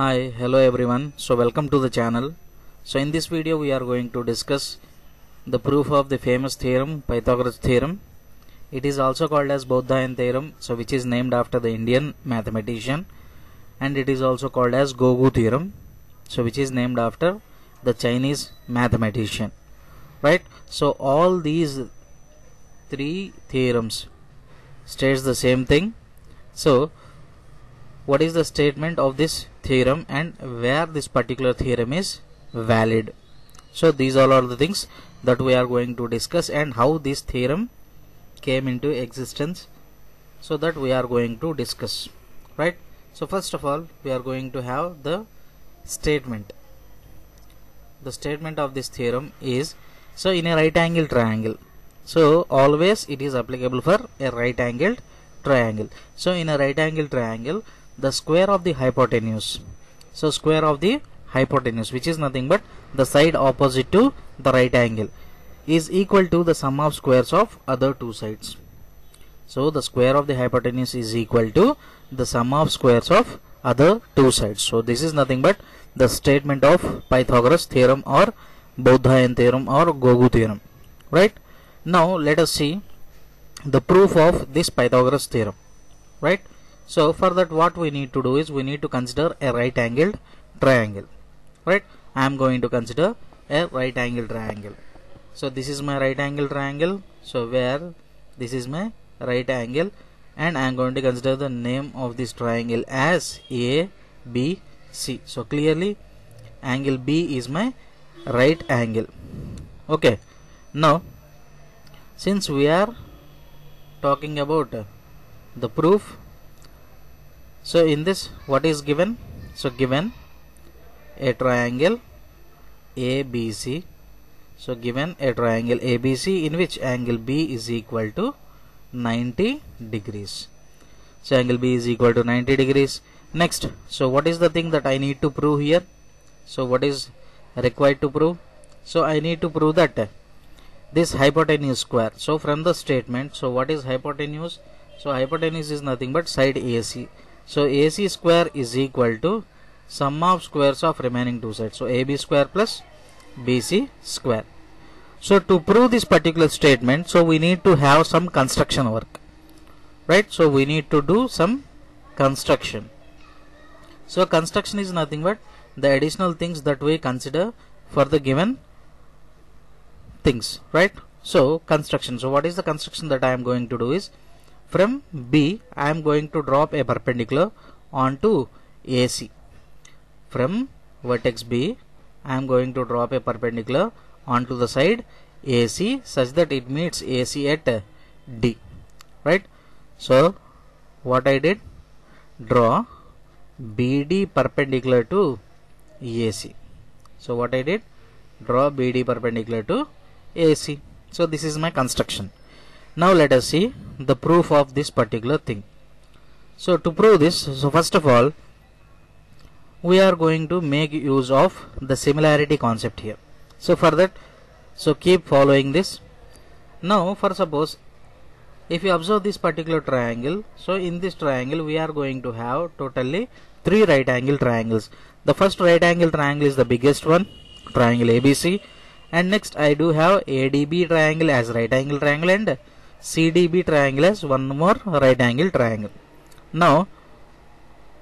Hi, hello everyone. So welcome to the channel. So in this video we are going to discuss the proof of the famous theorem, Pythagoras theorem. It is also called as Baudhayan theorem, so which is named after the Indian mathematician, and it is also called as Gougu theorem, so which is named after the Chinese mathematician, right? So all these three theorems states the same thing. So what is the statement of this theorem and where this particular theorem is valid? So these all are the things that we are going to discuss, and how this theorem came into existence, so that we are going to discuss, right? So first of all we are going to have the statement. The statement of this theorem is, so in a right angle triangle, so always it is applicable for a right angled triangle. So in a right angle triangle, the square of the hypotenuse, so square of the hypotenuse, which is nothing but the side opposite to the right angle, is equal to the sum of squares of other two sides. So the square of the hypotenuse is equal to the sum of squares of other two sides. So this is nothing but the statement of Pythagoras theorem or Baudhayan theorem or Gougu theorem, right? Now let us see the proof of this Pythagoras theorem, right? So for that what we need to do is we need to consider a right angled triangle, right? I am going to consider a right angled triangle. So this is my right angle triangle, so where this is my right angle, and I am going to consider the name of this triangle as ABC. So clearly angle B is my right angle. Okay, now since we are talking about the proof, so in this what is given? So given a triangle ABC. So given a triangle ABC in which angle B is equal to 90 degrees. So angle B is equal to 90 degrees. Next, so what is the thing that I need to prove here? So what is required to prove? So I need to prove that this hypotenuse square. So from the statement, so what is hypotenuse? So hypotenuse is nothing but side AC. So AC square is equal to sum of squares of remaining two sides. So AB square plus BC square. So to prove this particular statement, so we need to have some construction work, right? So we need to do some construction. So construction is nothing but the additional things that we consider for the given things, right? So construction. So what is the construction that I am going to do is, from B I am going to drop a perpendicular onto AC. From vertex B I am going to drop a perpendicular onto the side AC such that it meets AC at D, right? So what I did, draw BD perpendicular to AC. So what I did, draw BD perpendicular to AC. So this is my construction. Now let us see the proof of this particular thing. So to prove this, so first of all we are going to make use of the similarity concept here. So for that, so keep following this. Now for suppose if you observe this particular triangle, so in this triangle we are going to have totally three right angle triangles. The first right angle triangle is the biggest one, triangle ABC, and next I do have ADB triangle as right angle triangle and CDB triangle as one more right angle triangle. Now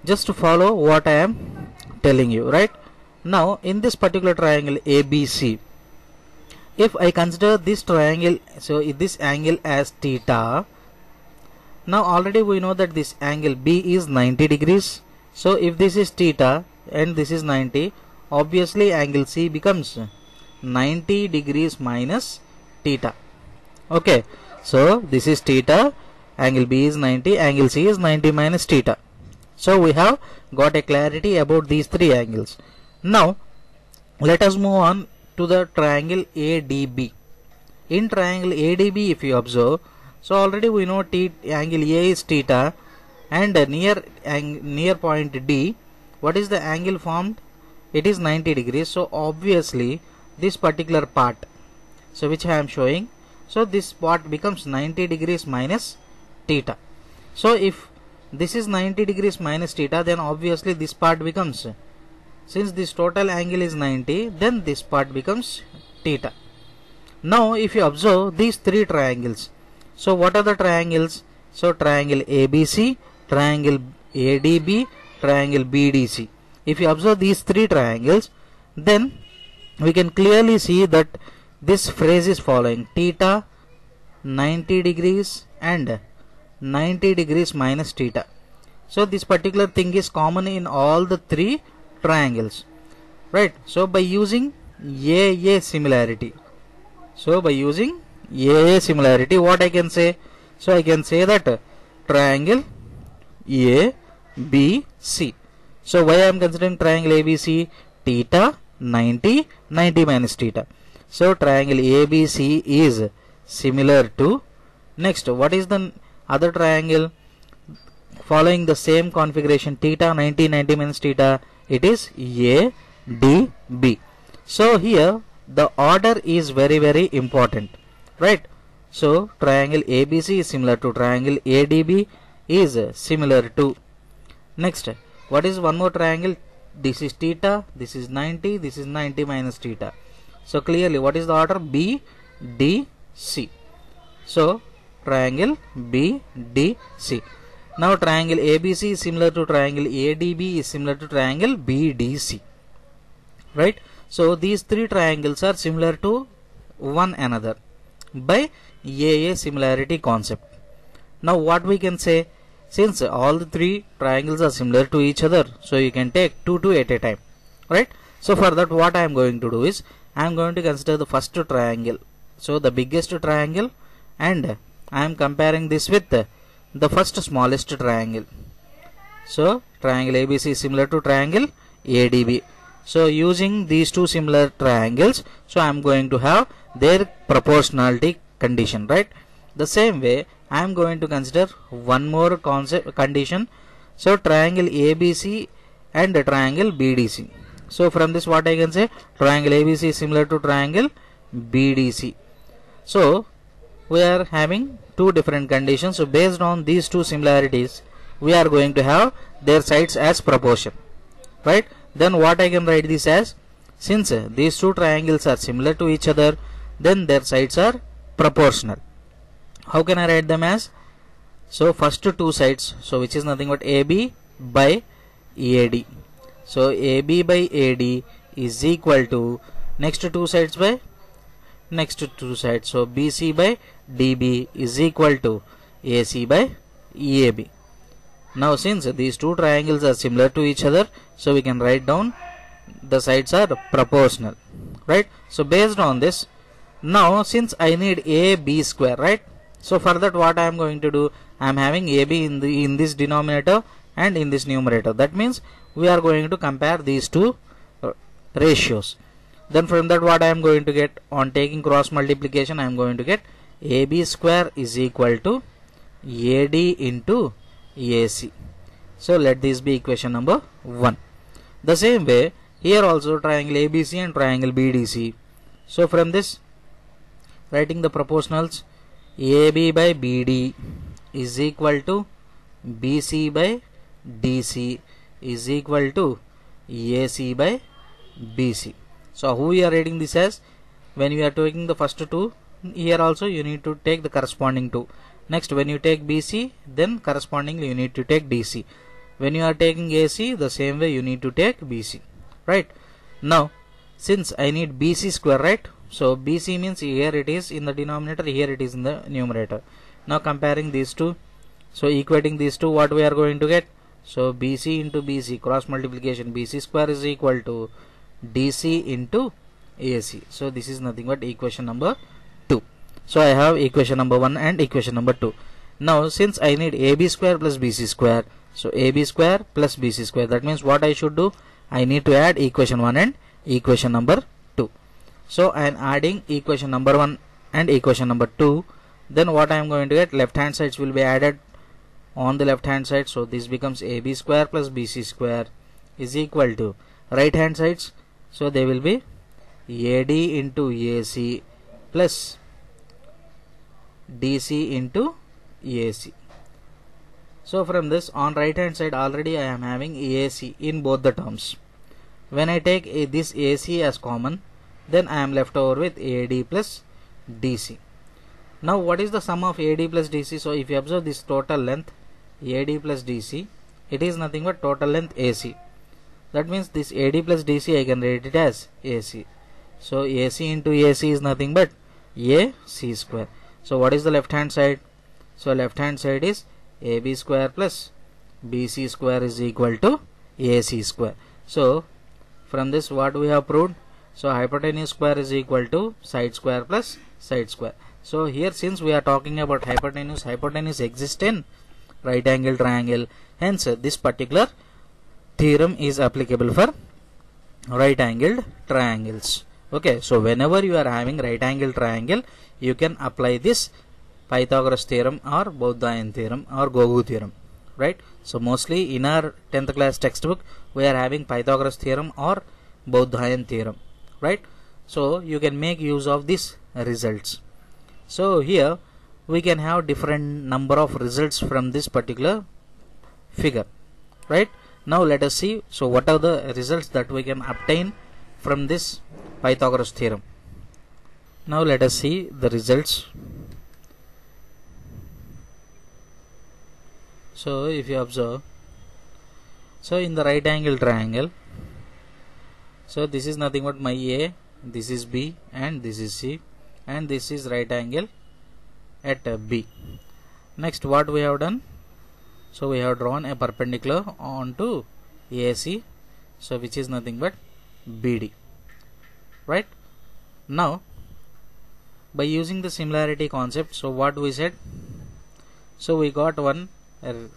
just to follow what I am telling you, right? Now in this particular triangle ABC, if I consider this triangle, so this angle as theta, now already we know that this angle B is 90 degrees. So if this is theta and this is 90, obviously angle C becomes 90 degrees minus theta. Okay, so this is theta, angle B is 90, angle C is 90 minus theta. So we have got a clarity about these three angles. Now let us move on to the triangle ADB. In triangle ADB, if you observe, so already we know angle A is theta, and near point D, what is the angle formed? It is 90 degrees. So obviously this particular part, so which I am showing, so this part becomes 90 degrees minus theta. So if this is 90 degrees minus theta, then obviously this part becomes, since this total angle is 90, then this part becomes theta. Now if you observe these three triangles, so what are the triangles? So triangle ABC, triangle ADB, triangle BDC. If you observe these three triangles, then we can clearly see that this phrase is following theta, 90 degrees and 90 degrees minus theta. So this particular thing is common in all the three triangles, right? So by using AA similarity, what I can say? So I can say that triangle ABC. So why I am considering triangle ABC? Theta 90, 90 minus theta. So triangle ABC is similar to, next what is the other triangle following the same configuration, theta 90, 90 minus theta? It is ADB. So here the order is very, very important, right? So triangle ABC is similar to triangle ADB is similar to, next what is one more triangle? This is theta, this is 90, this is 90 minus theta. So clearly what is the order? BDC. So triangle BDC. Now triangle ABC is similar to triangle ADB is similar to triangle BDC, right? So these three triangles are similar to one another by AA similarity concept. Now what we can say, since all the three triangles are similar to each other, so you can take 2 at a time, right? So for that what I am going to do is, I am going to consider the first triangle, so the biggest triangle, and I am comparing this with the first smallest triangle. So triangle ABC is similar to triangle ADB. So using these two similar triangles, so I am going to have their proportionality condition, right? The same way I am going to consider one more condition, so triangle ABC and triangle BDC. So from this what I can say, triangle ABC is similar to triangle BDC. So we are having two different conditions, so based on these two similarities we are going to have their sides as proportion, right? Then what I can write this as, since these two triangles are similar to each other, then their sides are proportional. How can I write them as? So first two sides, so which is nothing but AB by AD. So AB by AD is equal to next two sides by next two sides. So BC by DB is equal to AC by EAB. Now since these two triangles are similar to each other, so we can write down the sides are proportional, right? So based on this, now since I need AB square, right? So for that what I am going to do, I am having AB in this denominator and in this numerator. That means we are going to compare these two ratios. Then from that what I am going to get, on taking cross multiplication, I am going to get AB square is equal to AD into AC. So let this be equation number 1. The same way here also triangle ABC and triangle BDC. So from this, writing the proportionals, AB by BD is equal to BC by DC is equal to AC by BC. So who we are writing this as? When you are taking the first two, here also you need to take the corresponding two. Next, when you take BC, then correspondingly you need to take DC. When you are taking AC, the same way you need to take BC, right? Now since I need BC square, right? So BC means here it is in the denominator, here it is in the numerator. Now comparing these two, so equating these two, what we are going to get? So BC into BC, cross multiplication, BC square is equal to DC into AC. So this is nothing but equation number 2. So I have equation number 1 and equation number 2. Now since I need AB square plus BC square, so AB square plus BC square, that means what I should do? I need to add equation 1 and equation number 2. So I am adding equation number 1 and equation number 2. Then what I am going to get? Left hand sides will be added on the left hand side. So this becomes AB square plus BC square is equal to right hand sides. So they will be AD into AC plus DC into AC. So from this, on right hand side already I am having AC in both the terms. When I take this AC as common, then I am left over with AD plus DC. Now what is the sum of AD plus DC? So if you observe this total length AD plus DC, it is nothing but total length AC. That means this AD plus DC I can write it as AC. So AC into AC is nothing but AC square. So what is the left hand side? So left hand side is AB square plus BC square is equal to AC square. So from this what we have proved? So hypotenuse square is equal to side square plus side square. So here since we are talking about hypotenuse, hypotenuse exists in right angle triangle. Hence this particular theorem is applicable for right angled triangles. Okay, so whenever you are having right angle triangle, you can apply this Pythagoras theorem or Baudhayan theorem or Gougu theorem, right? So mostly in our 10th class textbook, we are having Pythagoras theorem or Baudhayan theorem, right? So you can make use of these results. So here we can have different number of results from this particular figure, right? Now let us see, so what are the results that we can obtain from this Pythagoras theorem. Now let us see the results. So if you observe, so in the right angle triangle, so this is nothing but my A, this is B and this is C, and this is right angle at B. Next what we have done? So we have drawn a perpendicular onto AC, so which is nothing but BD, right? Now by using the similarity concept, so what we said? So we got one,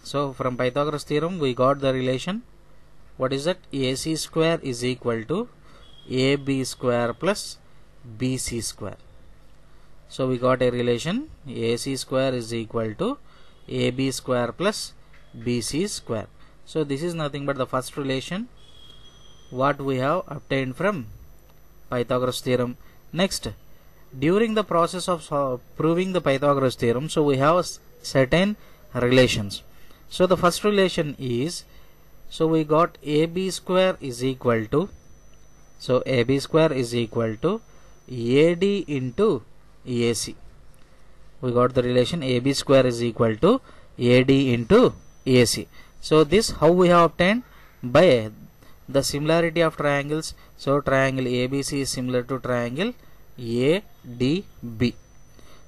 so from Pythagoras theorem we got the relation. What is that? AC square is equal to AB square plus BC square. So we got a relation AC square is equal to AB square plus BC square. So this is nothing but the first relation what we have obtained from Pythagoras theorem. Next, during the process of proving the Pythagoras theorem, so we have certain relations. So the first relation is, so we got AB square is equal to, so AB square is equal to AD into AC. We got the relation AB square is equal to AD into AC. So this how we have obtained? By the similarity of triangles. So triangle ABC is similar to triangle ADB.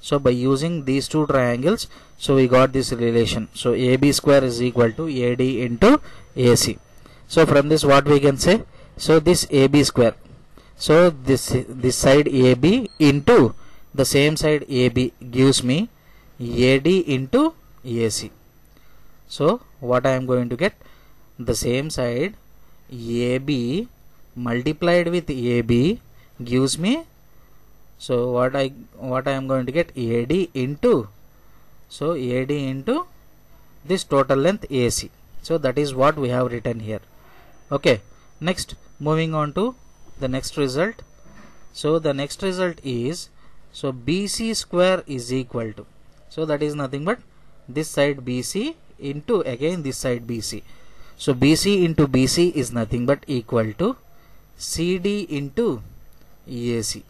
So by using these two triangles, so we got this relation. So AB square is equal to AD into AC. So from this what we can say? So this AB square, so this side AB into the same side AB gives me AD into AC. So what I am going to get? The same side AB multiplied with AB gives me, so what I am going to get? AD into, so AD into this total length AC. So that is what we have written here. Okay, next moving on to the next result. So the next result is, so BC square is equal to, so that is nothing but this side BC into again this side BC. So BC into BC is nothing but equal to CD into AC.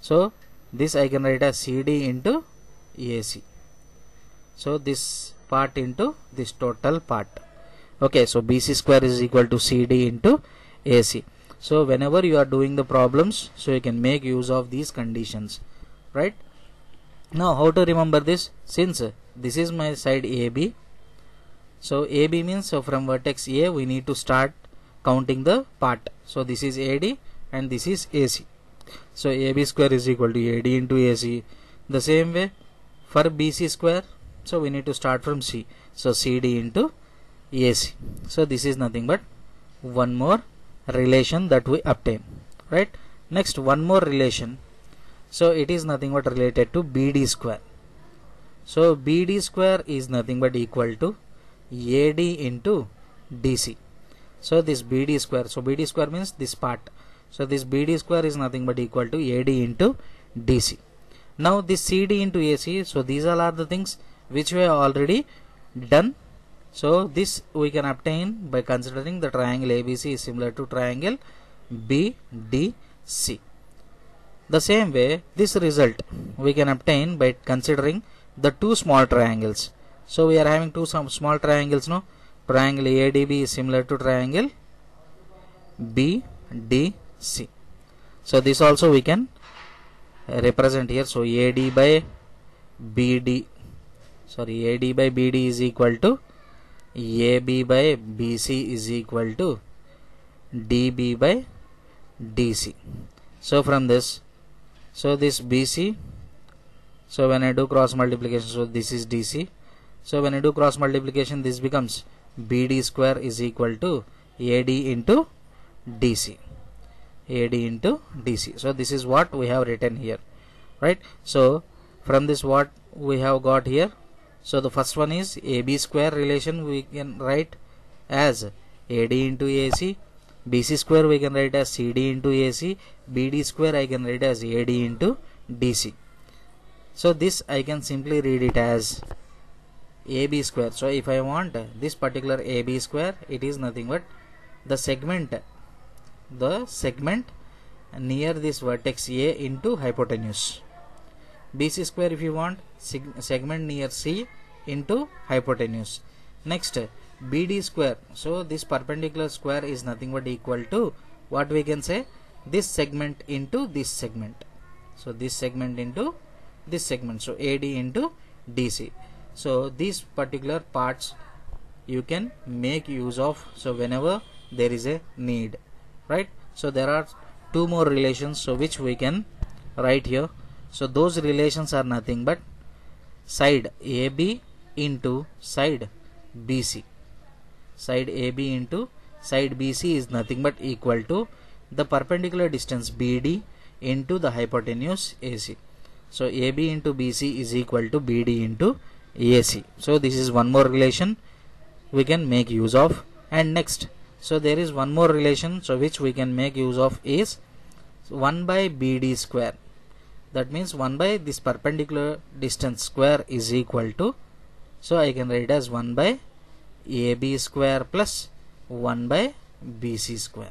So this I can write as CD into AC. So this part into this total part. Okay, so BC square is equal to CD into AC. So whenever you are doing the problems, so you can make use of these conditions, right? Now how to remember this? Since this is my side AB, so AB means, so from vertex A we need to start counting the part. So this is AD and this is AC. So AB square is equal to AD into AC. The same way for BC square, so we need to start from C. So CD into AC. So this is nothing but one more relation that we obtain, right? Next one more relation, so it is nothing but related to BD square. So BD square is nothing but equal to AD into DC. So this BD square, so BD square means this part, so this BD square is nothing but equal to AD into DC. Now this CD into AC, so these all are the things which we have already done. So this we can obtain by considering the triangle ABC is similar to triangle BDC. The same way, this result we can obtain by considering the two small triangles. So we are having two small triangles, no? Triangle ADB is similar to triangle BDC. So this also we can represent here. So AD by BD is equal to AB by BC is equal to DB by DC. So from this, so this BC, so when I do cross multiplication, so this is DC. So when I do cross multiplication, this becomes BD square is equal to AD into DC. AD into DC. So this is what we have written here, right? So from this what we have got here, so the first one is AB square relation we can write as AD into AC, BC square we can write as CD into AC, BD square I can write as AD into DC. So this I can simply read it as AB square. So if I want this particular AB square, it is nothing but the segment near this vertex A into hypotenuse. BC square if you want, segment near C into hypotenuse. Next BD square, so this perpendicular square is nothing but equal to what we can say, this segment into this segment. So this segment into this segment, so AD into DC. So these particular parts you can make use of, so whenever there is a need, right? So there are two more relations, so which we can write here. So those relations are nothing but side AB into side BC. Side AB into side BC is nothing but equal to the perpendicular distance BD into the hypotenuse AC. So AB into BC is equal to BD into AC. So this is one more relation we can make use of. And next, so there is one more relation, so which we can make use of is 1 by BD square. That means 1 by this perpendicular distance square is equal to, so I can write as 1 by AB square plus 1 by BC square.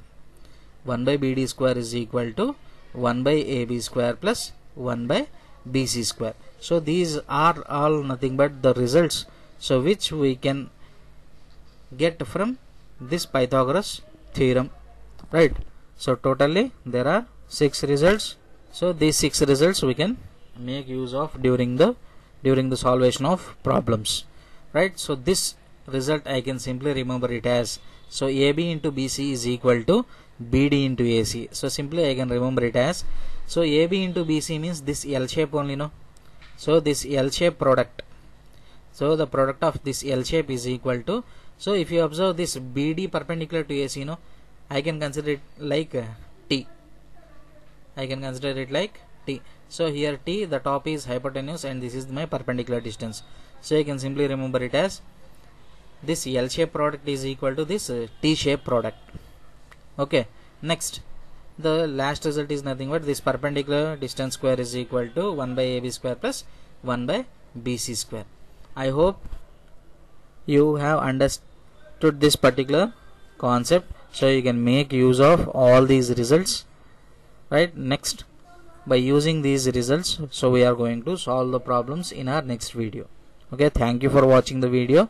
1 by BD square is equal to 1 by AB square plus 1 by BC square. So these are all nothing but the results, so which we can get from this Pythagoras theorem, right? So totally there are 6 results. So these 6 results we can make use of during the solvation of problems, right? So this result I can simply remember it as, so AB into BC is equal to BD into AC. So simply I can remember it as, so AB into BC means this L shape only, no? So this L shape product, so the product of this L shape is equal to, so if you observe this BD perpendicular to AC, no, I can consider it like T. I can consider it like T. So here T, the top is hypotenuse and this is my perpendicular distance. So you can simply remember it as this L shape product is equal to this T shape product. Okay. Next, the last result is nothing but this perpendicular distance square is equal to 1 by AB square plus 1 by BC square. I hope you have understood this particular concept, so you can make use of all these results, right? Next, by using these results, so we are going to solve the problems in our next video. Okay, thank you for watching the video.